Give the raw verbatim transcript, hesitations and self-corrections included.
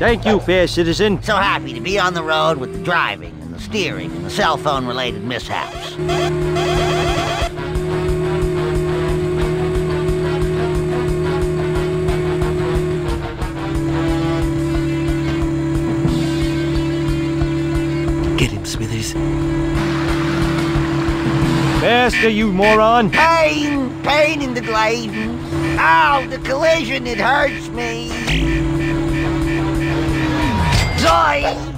Thank you, fair citizen. So happy to be on the road with the driving and the steering and the cell phone related mishaps. Get him, Smithers. Faster, you moron! Pain! Pain in the glade! Ow, the collision, it hurts me! Zoinks!